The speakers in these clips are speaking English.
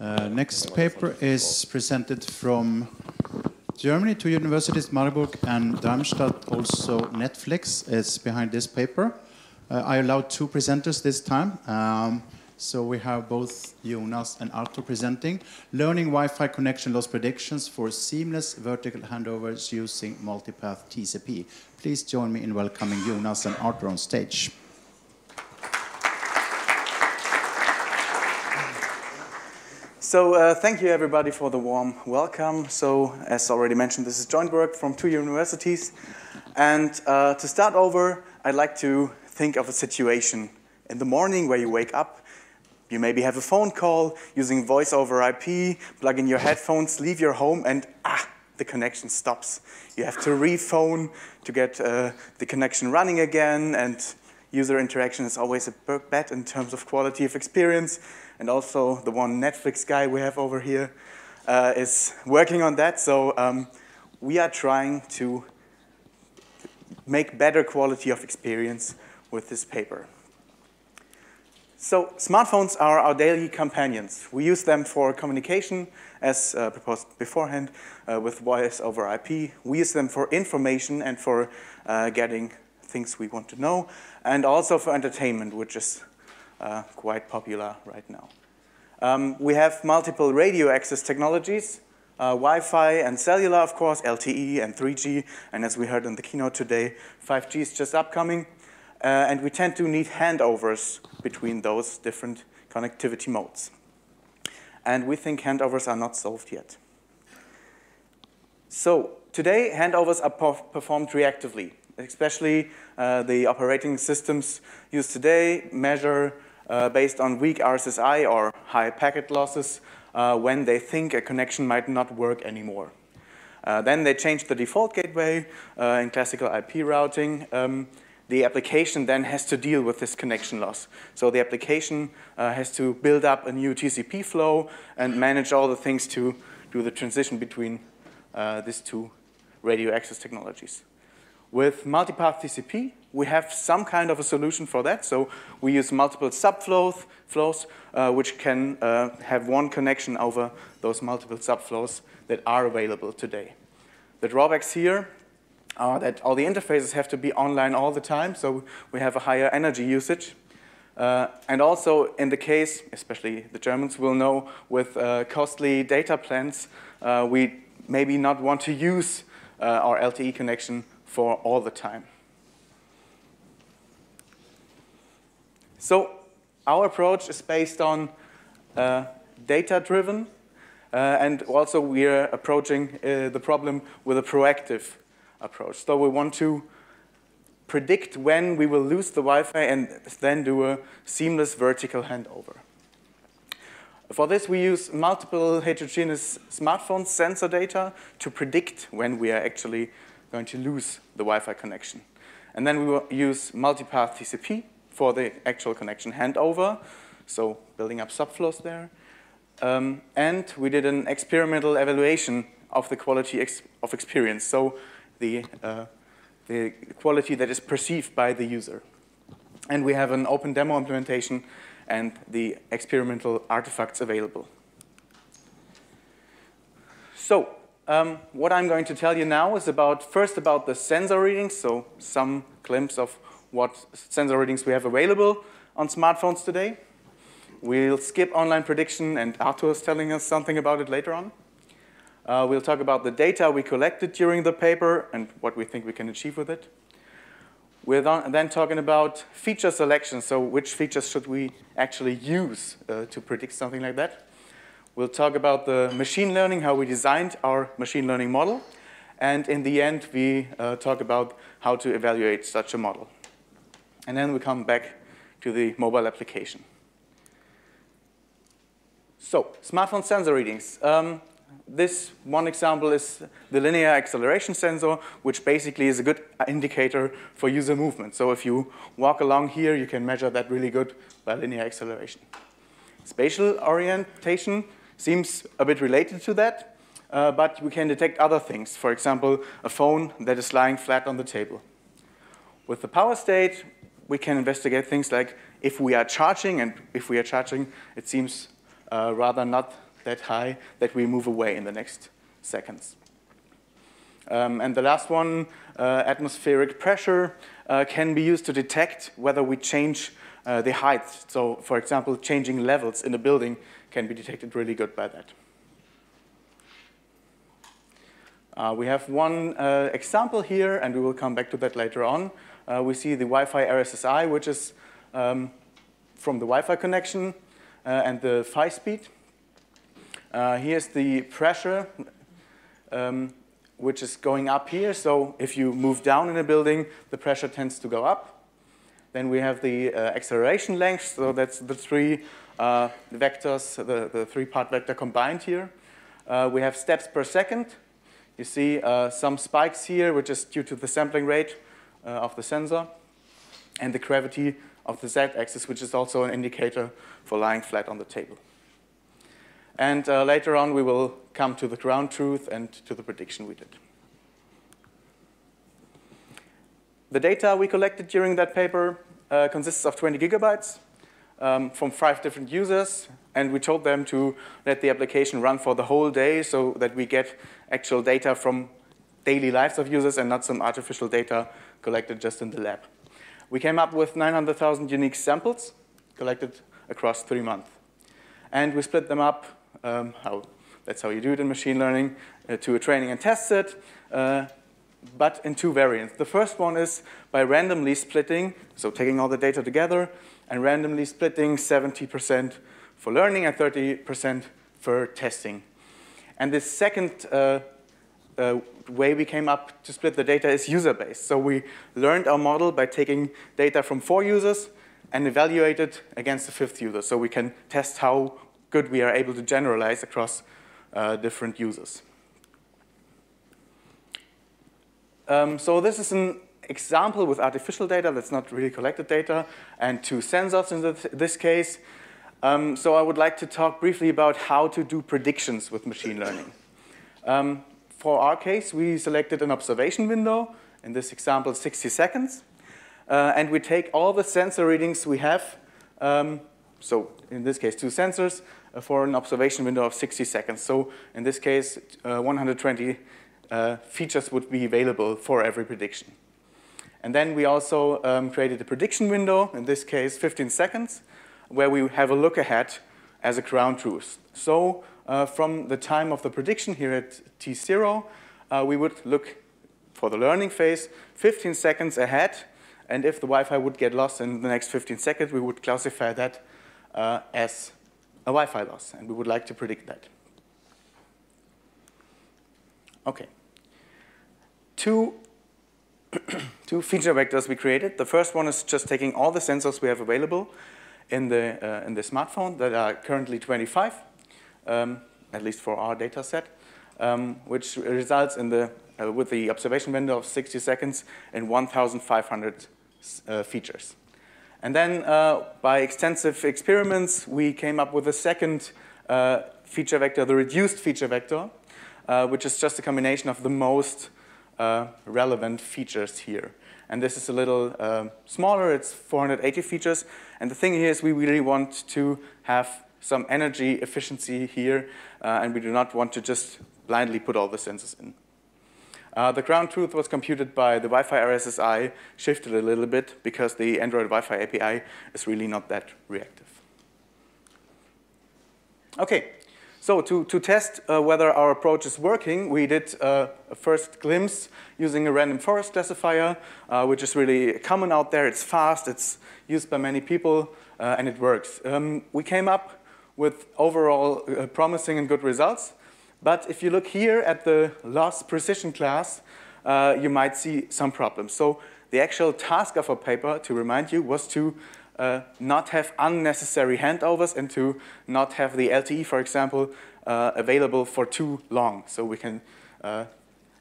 Next paper is presented from Germany, two universities, Marburg and Darmstadt, also Netflix is behind this paper. I allowed two presenters this time, so we have both Jonas and Artur presenting. Learning Wi-Fi connection loss predictions for seamless vertical handovers using multipath TCP. Please join me in welcoming Jonas and Artur on stage. So thank you everybody for the warm welcome. So as already mentioned, this is joint work from two universities. And to start over, I'd like to think of a situation in the morning where you wake up. You maybe have a phone call using voice over IP, plug in your headphones, leave your home, and the connection stops. You have to re-phone to get the connection running again, and user interaction is always a big bet in terms of quality of experience. And also the one Netflix guy we have over here is working on that. So we are trying to make better quality of experience with this paper. So smartphones are our daily companions. We use them for communication, as proposed beforehand, with voice over IP. We use them for information and for getting things we want to know, and also for entertainment, which is quite popular right now. We have multiple radio access technologies, Wi-Fi and cellular, of course, LTE and 3G, and as we heard in the keynote today, 5G is just upcoming, and we tend to need handovers between those different connectivity modes. And we think handovers are not solved yet. So today, handovers are performed reactively, especially the operating systems used today measure based on weak RSSI or high packet losses when they think a connection might not work anymore. Then they change the default gateway in classical IP routing. The application then has to deal with this connection loss. So the application has to build up a new TCP flow and manage all the things to do the transition between these two radio access technologies. With multipath TCP, we have some kind of a solution for that. So we use multiple subflows, which can have one connection over those multiple subflows that are available today. The drawbacks here are that all the interfaces have to be online all the time, so we have a higher energy usage. And also in the case, especially the Germans will know, with costly data plans, we maybe not want to use our LTE connection for all the time. So our approach is based on data-driven, and also we are approaching the problem with a proactive approach. So we want to predict when we will lose the Wi-Fi and then do a seamless vertical handover. For this, we use multiple heterogeneous smartphone sensor data to predict when we are actually going to lose the Wi-Fi connection. And then we will use multipath TCP for the actual connection handover, so building up subflows there. And we did an experimental evaluation of the quality of experience, so the quality that is perceived by the user. And we have an open demo implementation and the experimental artifacts available. So, what I'm going to tell you now is first about the sensor readings, so some glimpse of what sensor readings we have available on smartphones today. We'll skip online prediction, and Artur is telling us something about it later on. We'll talk about the data we collected during the paper and what we think we can achieve with it. We're then talking about feature selection, so which features should we actually use to predict something like that. We'll talk about the machine learning, how we designed our machine learning model. And in the end, we talk about how to evaluate such a model. And then we come back to the mobile application. So, smartphone sensor readings. This one example is the linear acceleration sensor, which basically is a good indicator for user movement. So if you walk along here, you can measure that really good by linear acceleration. Spatial orientation seems a bit related to that, but we can detect other things. For example, a phone that is lying flat on the table. With the power state, we can investigate things like if we are charging, and if we are charging, it seems rather not that high that we move away in the next seconds. And the last one, atmospheric pressure can be used to detect whether we change the height. So, for example, changing levels in a building can be detected really good by that. We have one example here, and we will come back to that later on. We see the Wi-Fi RSSI, which is from the Wi-Fi connection and the Fi speed. Here's the pressure, which is going up here. So if you move down in a building, the pressure tends to go up. Then we have the acceleration length. So that's the three vectors, the three-part vector combined here. We have steps per second. You see some spikes here, which is due to the sampling rate of the sensor, and the gravity of the z-axis, which is also an indicator for lying flat on the table. And later on, we will come to the ground truth and to the prediction we did. The data we collected during that paper consists of 20 gigabytes from 5 different users, and we told them to let the application run for the whole day so that we get actual data from daily lives of users and not some artificial data collected just in the lab. We came up with 900,000 unique samples collected across 3 months. And we split them up, that's how you do it in machine learning, to a training and test set, but in 2 variants. The first one is by randomly splitting, so taking all the data together and randomly splitting 70% for learning and 30% for testing. And the second way we came up to split the data is user-based. So we learned our model by taking data from 4 users and evaluate it against the 5th user, so we can test how good we are able to generalize across different users. So this is an example with artificial data that's not really collected data, and 2 sensors in this case. So I would like to talk briefly about how to do predictions with machine learning. For our case, we selected an observation window, in this example 60 seconds. And we take all the sensor readings we have, so in this case 2 sensors, for an observation window of 60 seconds. So in this case, 120 features would be available for every prediction. And then we also created a prediction window, in this case 15 seconds, where we have a look ahead as a ground truth. So from the time of the prediction here at t0, we would look for the learning phase 15 seconds ahead. And if the Wi-Fi would get lost in the next 15 seconds, we would classify that as a Wi-Fi loss, and we would like to predict that. Okay. Two feature vectors we created. The first one is just taking all the sensors we have available in the smartphone that are currently 25, at least for our data set, which results in the with the observation window of 60 seconds and 1,500 features. And then by extensive experiments, we came up with a second feature vector, the reduced feature vector, which is just a combination of the most relevant features here. And this is a little smaller, it's 480 features. And the thing here is we really want to have some energy efficiency here, and we do not want to just blindly put all the sensors in. The ground truth was computed by the Wi-Fi RSSI, shifted a little bit because the Android Wi-Fi API is really not that reactive. Okay, so to test whether our approach is working, we did a first glimpse using a random forest classifier, which is really common out there. It's fast, it's used by many people, and it works. We came up with overall promising and good results. But if you look here at the loss precision class, you might see some problems. So the actual task of our paper, to remind you, was to not have unnecessary handovers and to not have the LTE, for example, available for too long, so we can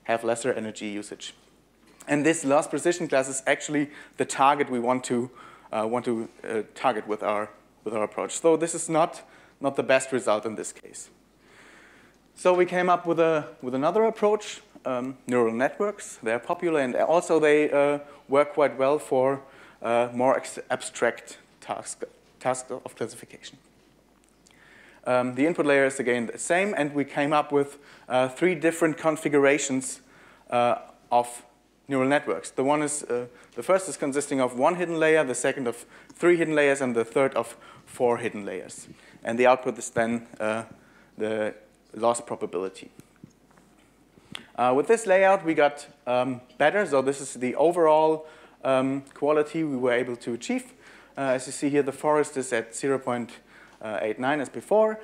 have lesser energy usage. And this loss precision class is actually the target we want to target with our approach. So this is not the best result in this case. So we came up with another approach, neural networks. They're popular, and also they work quite well for more abstract tasks of classification. The input layer is again the same, and we came up with three different configurations of neural networks. The one is the first is consisting of one hidden layer, the second of three hidden layers, and the third of four hidden layers. And the output is then the loss probability. With this layout, we got better. So this is the overall quality we were able to achieve. As you see here, the forest is at 0.89 as before,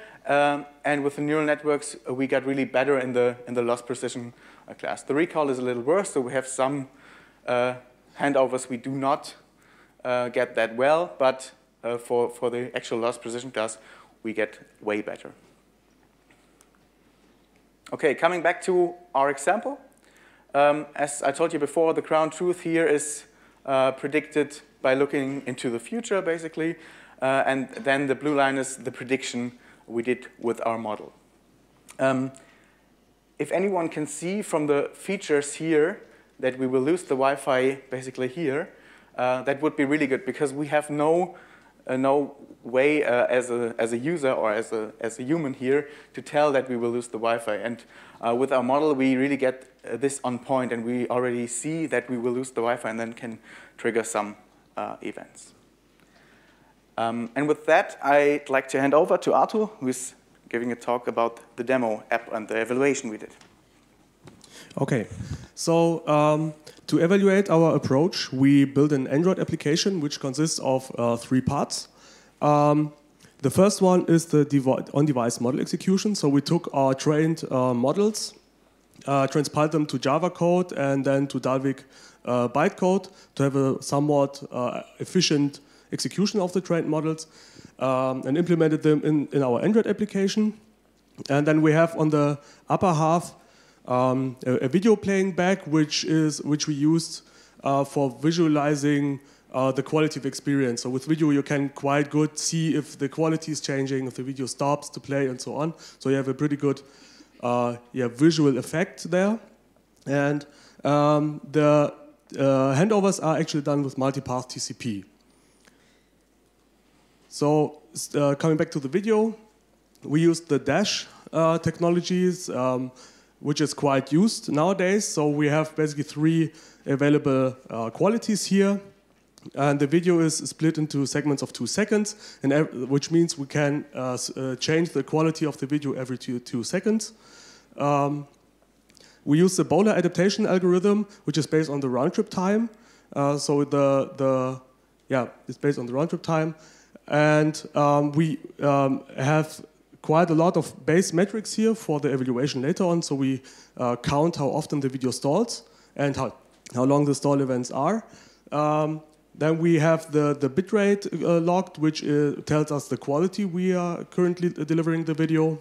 and with the neural networks, we got really better in the loss precision class. The recall is a little worse, so we have some handovers we do not get that well, but for the actual loss precision class, we get way better. Okay, coming back to our example, as I told you before, the crown truth here is predicted by looking into the future, basically. And then the blue line is the prediction we did with our model. If anyone can see from the features here that we will lose the Wi-Fi basically here, that would be really good, because we have no way as a user or as a human here to tell that we will lose the Wi-Fi. And with our model, we really get this on point, and we already see that we will lose the Wi-Fi and then can trigger some events. And with that, I'd like to hand over to Artur, who's giving a talk about the demo app and the evaluation we did. Okay, so to evaluate our approach, we built an Android application which consists of three parts. The first one is the on-device model execution. So we took our trained models, transpiled them to Java code and then to Dalvik bytecode to have a somewhat efficient execution of the trained models, and implemented them in our Android application. And then we have on the upper half a video playing back, which we used for visualizing the quality of experience. So with video, you can quite good see if the quality is changing, if the video stops to play, and so on. So you have a pretty good visual effect there. And the handovers are actually done with multipath TCP. So coming back to the video, we used the DASH technologies, which is quite used nowadays. So we have basically three available qualities here. And the video is split into segments of 2 seconds, and which means we can change the quality of the video every two seconds. We use the BOLA adaptation algorithm, which is based on the round-trip time. It's based on the round-trip time. And we have quite a lot of base metrics here for the evaluation later on. So we count how often the video stalls and how long the stall events are. Then we have the bitrate logged, which tells us the quality we are currently delivering the video.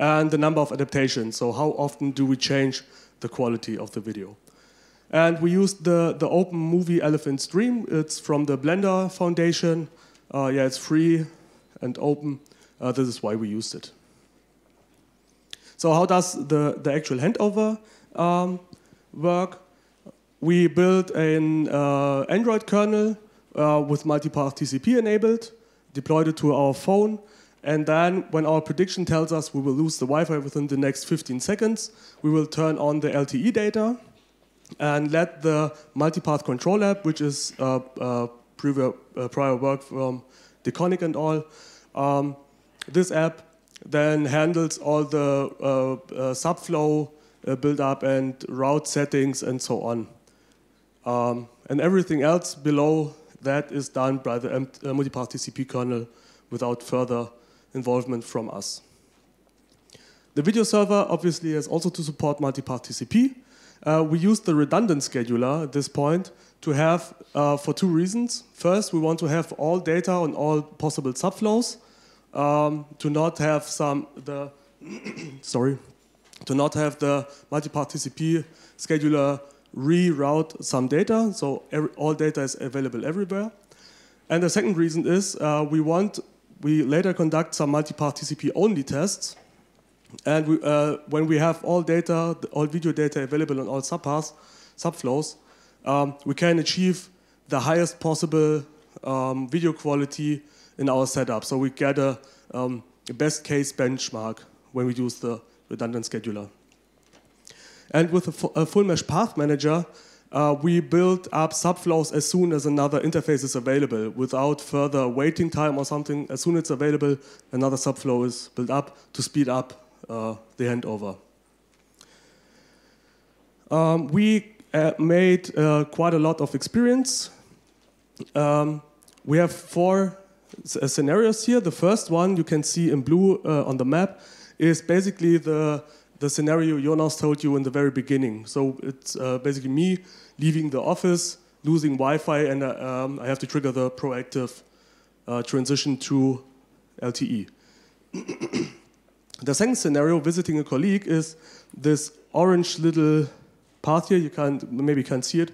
And the number of adaptations, so how often do we change the quality of the video. And we used the open movie Elephant's Dream. It's from the Blender Foundation. It's free and open. This is why we used it. So how does the actual handover work? We built an Android kernel with multipath TCP enabled, deployed it to our phone, and then when our prediction tells us we will lose the Wi-Fi within the next 15 seconds, we will turn on the LTE data and let the multipath control app, which is prior work from Deconic and all. This app then handles all the subflow buildup and route settings and so on. And everything else below that is done by the multipath TCP kernel without further involvement from us. The video server obviously has also to support multipath TCP. We used the redundant scheduler at this point to have, for two reasons. First, we want to have all data on all possible subflows, to not have the multipath TCP scheduler reroute some data, so all data is available everywhere. And the second reason is we later conduct some multipath TCP only tests. And when we have all data, all video data available on all subflows, we can achieve the highest possible video quality in our setup. So we get a a best case benchmark when we use the redundant scheduler. And with a full mesh path manager, we build up subflows as soon as another interface is available without further waiting time or something. As soon as it's available, another subflow is built up to speed up the handover. We made quite a lot of experience. We have four scenarios here. The first one you can see in blue on the map is basically the scenario Jonas told you in the very beginning. So it's basically me leaving the office, losing Wi-Fi, and I have to trigger the proactive transition to LTE. The second scenario, visiting a colleague, is this orange little path here. You maybe can't see it.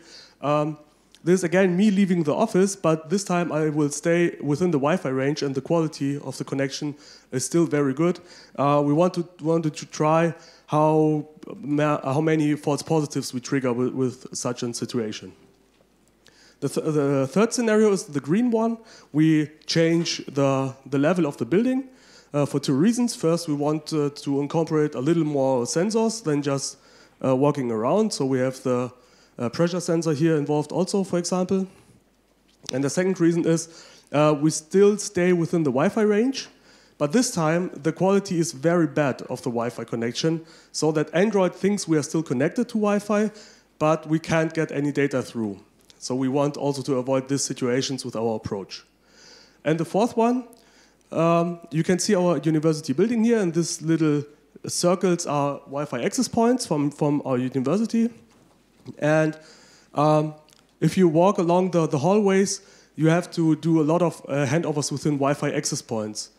This is again me leaving the office, but this time I will stay within the Wi-Fi range, and the quality of the connection is still very good. We wanted to try how many false positives we trigger with such a situation. The third scenario is the green one. We change the level of the building for two reasons. First, we want to incorporate a little more sensors than just walking around, so we have the pressure sensor here involved also, for example. And the second reason is we still stay within the Wi-Fi range, but this time the quality is very bad of the Wi-Fi connection, so that Android thinks we are still connected to Wi-Fi, but we can't get any data through. So we want also to avoid these situations with our approach. And the fourth one, you can see our university building here, and these little circles are Wi-Fi access points from our university. And if you walk along the hallways, you have to do a lot of handovers within Wi-Fi access points.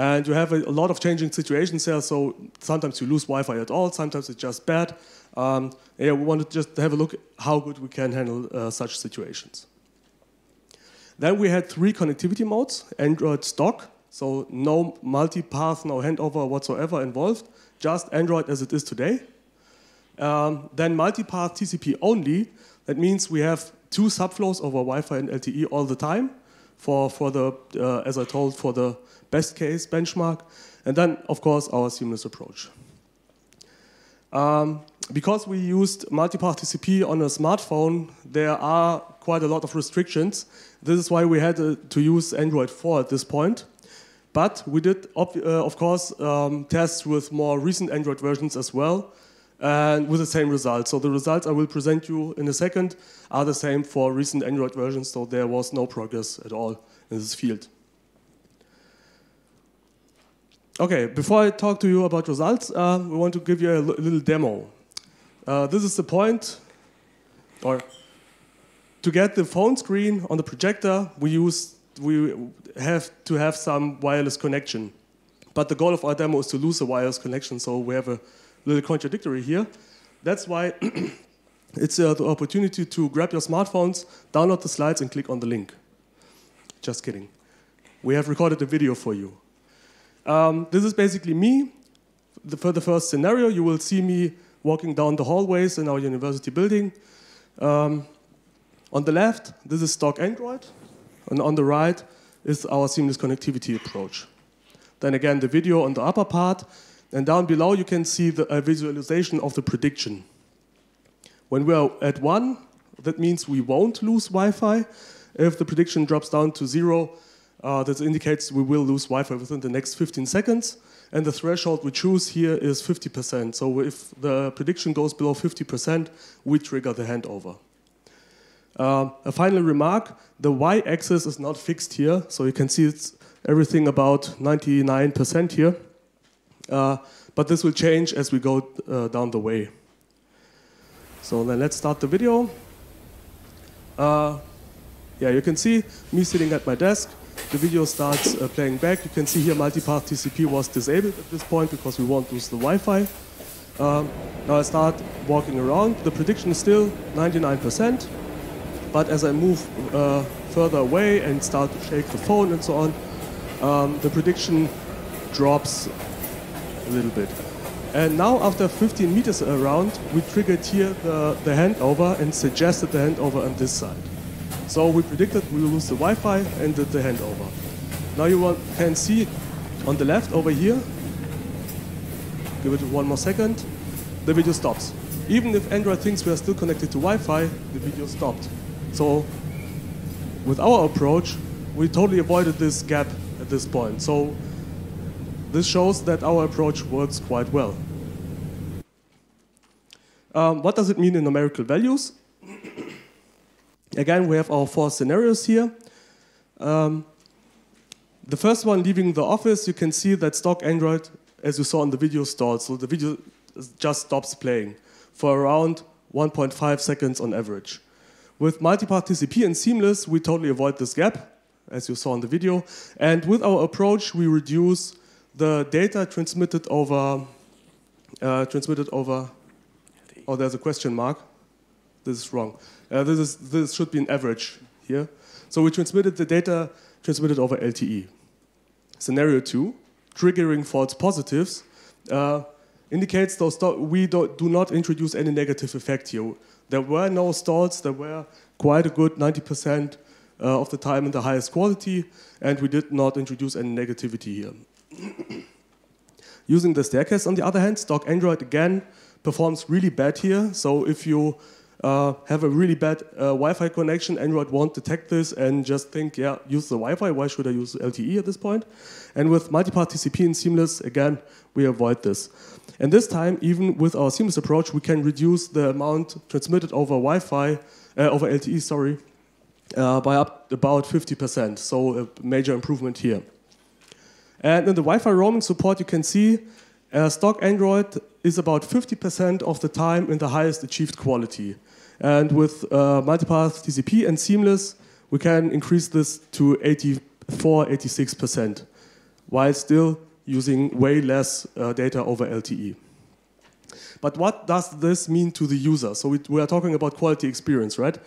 And you have a lot of changing situations there, so sometimes you lose Wi-Fi at all, sometimes it's just bad. Yeah, we want to just have a look how good we can handle such situations. Then we had three connectivity modes, Android stock, so no multipath, no handover whatsoever involved, just Android as it is today. Then multipath TCP only. That means we have two subflows over Wi-Fi and LTE all the time for the, as I told, for the best case benchmark. And then, of course, our seamless approach. Because we used multipath TCP on a smartphone, there are quite a lot of restrictions. This is why we had to use Android 4 at this point. But we did, of course, tests with more recent Android versions as well, and with the same results. So the results I will present you in a second are the same for recent Android versions, so there was no progress at all in this field. Okay, before I talk to you about results, we want to give you a little demo. This is the point, or to get the phone screen on the projector, we have to have some wireless connection. But the goal of our demo is to lose the wireless connection, so we have a little contradictory here. That's why it's the opportunity to grab your smartphones, download the slides, and click on the link. Just kidding. We have recorded a video for you. This is basically me. For the first scenario, you will see me walking down the hallways in our university building. On the left, this is stock Android, and on the right is our seamless connectivity approach. Then again, the video on the upper part. And down below, you can see the visualization of the prediction. When we are at 1, that means we won't lose Wi-Fi. If the prediction drops down to 0, that indicates we will lose Wi-Fi within the next 15 seconds. And the threshold we choose here is 50%. So if the prediction goes below 50%, we trigger the handover. A final remark, the y-axis is not fixed here. So you can see it's everything about 99% here. But this will change as we go down the way. So then let's start the video. Yeah, you can see me sitting at my desk. The video starts playing back. You can see here multipath TCP was disabled at this point because we won't lose the Wi-Fi. Now I start walking around. The prediction is still 99%. But as I move further away and start to shake the phone and so on, the prediction drops a little bit. And now after 15 meters around, we triggered here the handover and suggested the handover on this side. So we predicted we will lose the Wi-Fi and did the handover. Now you can see on the left over here. Give it one more second. The video stops. Even if Android thinks we are still connected to Wi-Fi, the video stopped. So with our approach, we totally avoided this gap at this point. So this shows that our approach works quite well. What does it mean in numerical values? Again, we have our four scenarios here. The first one, leaving the office, you can see that stock Android, as you saw in the video, stalled. So the video just stops playing for around 1.5 seconds on average. With multipath TCP and seamless, we totally avoid this gap, as you saw in the video. And with our approach, we reduce the data transmitted over. Oh, there's a question mark. This is wrong. This should be an average here. So we transmitted the data transmitted over LTE. Scenario 2, triggering false positives, indicates those we do not introduce any negative effect here. There were no stalls. There were quite a good 90% of the time in the highest quality, and we did not introduce any negativity here. Using the staircase, on the other hand, stock Android again performs really bad here. So if you have a really bad Wi-Fi connection, Android won't detect this and just think, yeah, use the Wi-Fi, why should I use LTE at this point? And with multipath TCP and seamless, again, we avoid this. And this time, even with our seamless approach, we can reduce the amount transmitted over LTE, by up about 50%, so a major improvement here. And in the Wi-Fi roaming support, you can see stock Android is about 50% of the time in the highest achieved quality. And with multipath TCP and seamless, we can increase this to 86%, while still using way less data over LTE. But what does this mean to the user? So we are talking about quality experience, right?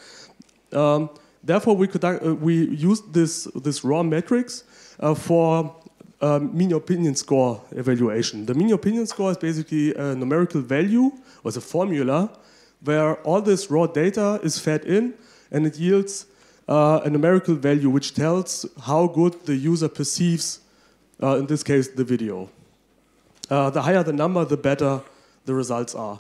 Therefore, we used this raw metrics for mean opinion score evaluation. The mean opinion score is basically a numerical value, or it's a formula, where all this raw data is fed in, and it yields a numerical value which tells how good the user perceives, in this case, the video. The higher the number, the better the results are.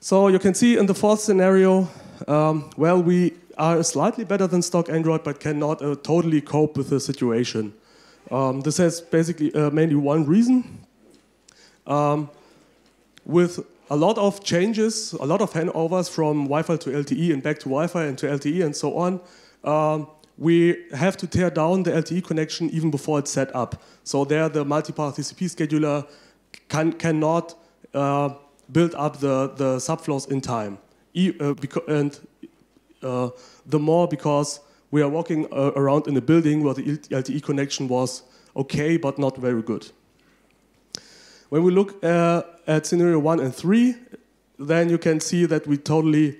So you can see in the fourth scenario, well, we are slightly better than stock Android, but cannot totally cope with the situation. This has basically mainly one reason. With a lot of changes, a lot of handovers from Wi-Fi to LTE and back to Wi-Fi and to LTE and so on, we have to tear down the LTE connection even before it's set up. So there the multipath TCP scheduler cannot build up the subflows in time. Because we are walking around in a building where the LTE connection was okay, but not very good. When we look at scenario 1 and 3, then you can see that we totally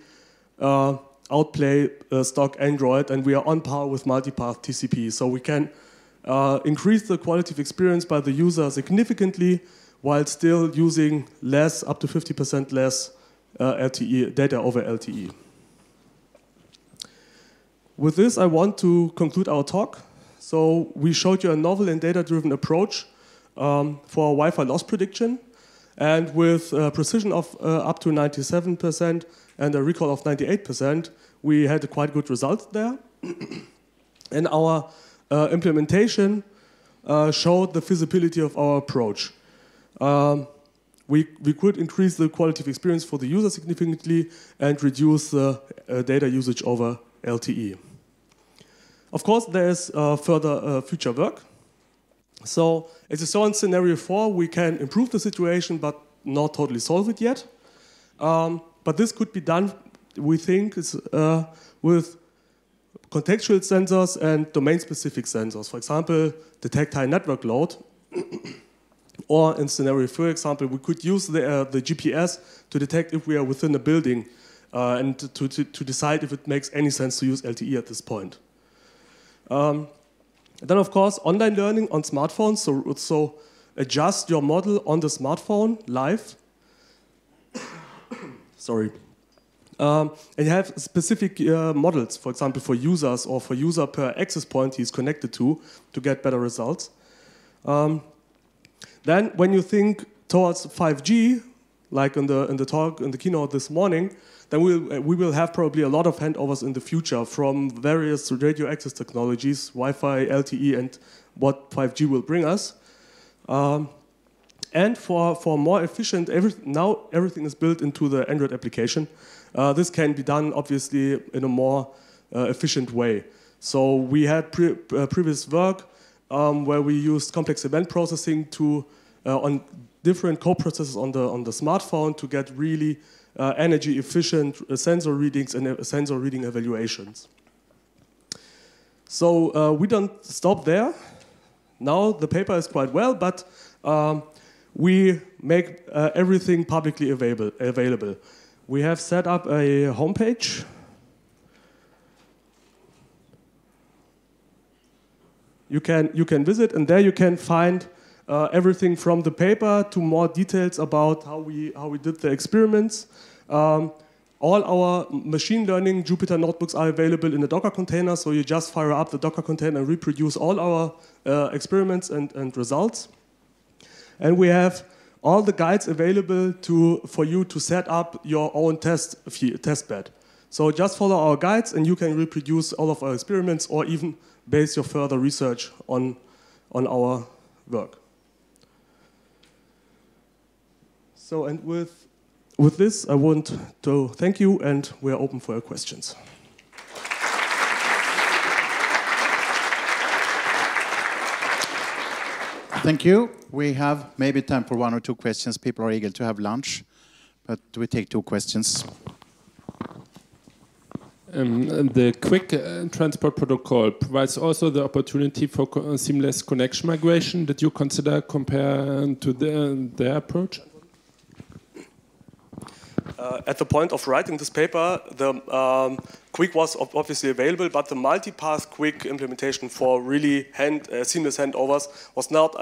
outplay stock Android, and we are on par with multipath TCP. So we can increase the quality of experience by the user significantly, while still using less, up to 50% less data over LTE. With this, I want to conclude our talk. So we showed you a novel and data-driven approach for Wi-Fi loss prediction, and with a precision of up to 97% and a recall of 98%, we had a quite good result there. And our implementation showed the feasibility of our approach. We could increase the quality of experience for the user significantly and reduce the data usage over LTE. Of course, there is further future work. So, as you saw in scenario 4, we can improve the situation, but not totally solve it yet. But this could be done, we think, with contextual sensors and domain-specific sensors. For example, detect high network load. Or in scenario 4, for example, we could use the GPS to detect if we are within a building. And to decide if it makes any sense to use LTE at this point. Then, of course, online learning on smartphones, so adjust your model on the smartphone live. Sorry. And have specific models, for example, for users or for user per access point he's connected to get better results. Then when you think towards 5G, like in the talk, in the keynote this morning, then we will have probably a lot of handovers in the future from various radio access technologies, Wi-Fi, LTE, and what 5G will bring us. And for more efficient, now everything is built into the Android application. This can be done, obviously, in a more efficient way. So we had previous work where we used complex event processing to on different co-processors on the smartphone to get really energy efficient sensor readings and sensor reading evaluations. So we don't stop there. Now the paper is quite well, but we make everything publicly available. We have set up a homepage. You can visit, and there you can find everything from the paper to more details about how we did the experiments. All our machine learning Jupyter notebooks are available in a Docker container, so you just fire up the Docker container and reproduce all our experiments and results. And we have all the guides available for you to set up your own test bed. So just follow our guides, and you can reproduce all of our experiments, or even base your further research on our work. So, and with this, I want to thank you, and we are open for your questions. Thank you. We have maybe time for one or two questions. People are eager to have lunch, but we take two questions. The QUIC transport protocol provides also the opportunity for seamless connection migration. Did you consider compared to their approach? At the point of writing this paper, the QUIC was obviously available, but the multipath QUIC implementation for really seamless handovers was not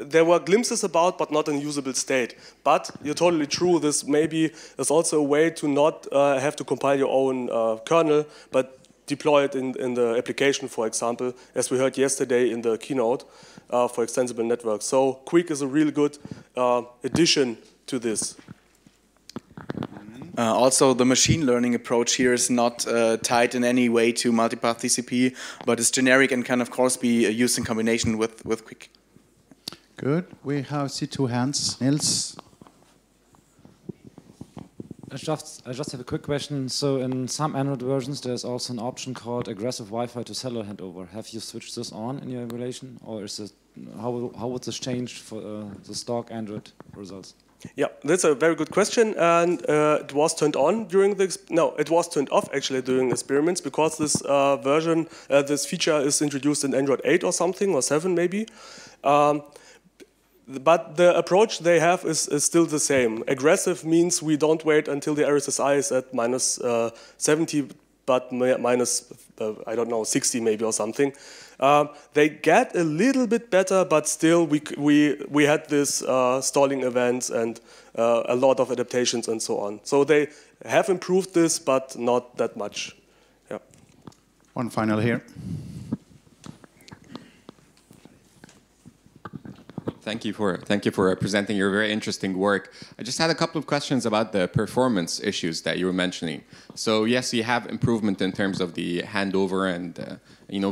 there were glimpses about, but not in usable state. But you're totally true. This maybe is also a way to not have to compile your own kernel, but deploy it in the application, for example, as we heard yesterday in the keynote for extensible networks. So QUIC is a really good addition to this. Also, the machine learning approach here is not tied in any way to multipath TCP, but is generic and can, of course, be used in combination with QUIC. Good. We have see two hands. Nils? I just have a quick question. So in some Android versions, there's also an option called aggressive Wi-Fi to cellular handover. Have you switched this on in your evaluation? Or is it, how would this change for the stock Android results? Yeah, that's a very good question, and it was turned on during the it was turned off actually during experiments, because this this feature is introduced in Android 8 or something, or 7 maybe. But the approach they have is still the same. Aggressive means we don't wait until the RSSI is at minus 70, but minus, I don't know, 60 maybe or something. They get a little bit better, but still we had this stalling events and a lot of adaptations and so on. So they have improved this, but not that much. Yeah. One final here. Thank you for presenting your very interesting work. I just had a couple of questions about the performance issues that you were mentioning. So yes, you have improvement in terms of the handover and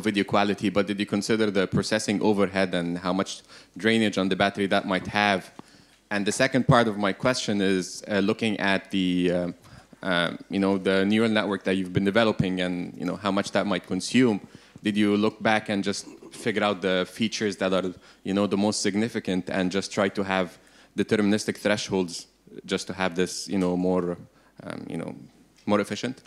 video quality, but did you consider the processing overhead and how much drainage on the battery that might have? And the second part of my question is looking at the the neural network that you've been developing and how much that might consume. Did you look back and just figure out the features that are the most significant and just try to have deterministic thresholds just to have this more efficient?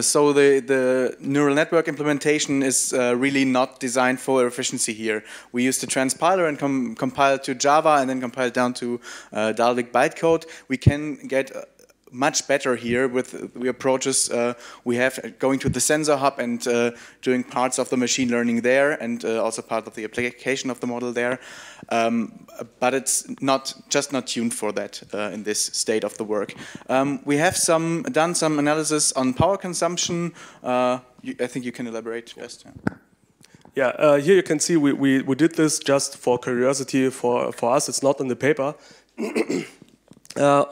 So the neural network implementation is really not designed for efficiency here. We used the transpiler and compiled to Java and then compiled down to Dalvik bytecode. We can get much better here with the approaches we have going to the sensor hub and doing parts of the machine learning there and also part of the application of the model there. But it's just not tuned for that in this state of the work. We have done some analysis on power consumption. I think you can elaborate. Yes. Yeah, here you can see we did this just for curiosity for us. It's not in the paper. So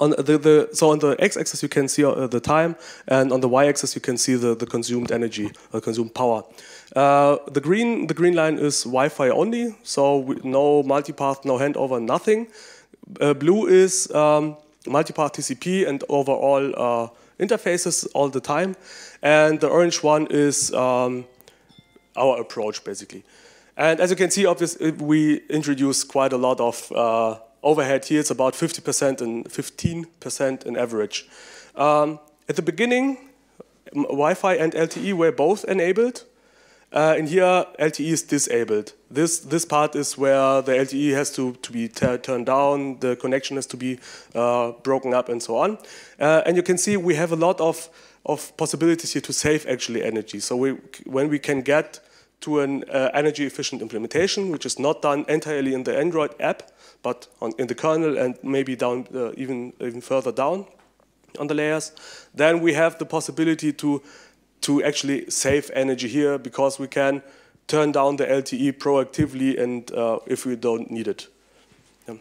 on the x-axis you can see the time, and on the y-axis you can see the consumed energy, consumed power. The green line is Wi-Fi only, so no multipath, no handover, nothing. Blue is multipath TCP and overall interfaces all the time, and the orange one is our approach basically. And as you can see, obviously we introduce quite a lot of overhead here. It's about 50% and 15% in average. At the beginning, Wi-Fi and LTE were both enabled. And here, LTE is disabled. This part is where the LTE has to be turned down, the connection has to be broken up, and so on. And you can see we have a lot of possibilities here to save actually energy. So when we can get to an energy efficient implementation, which is not done entirely in the Android app, but in the kernel and maybe down even further down on the layers, then we have the possibility to actually save energy here, because we can turn down the LTE proactively and if we don't need it. Yeah.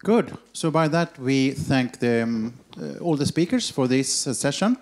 Good. So by that, we thank all the speakers for this session.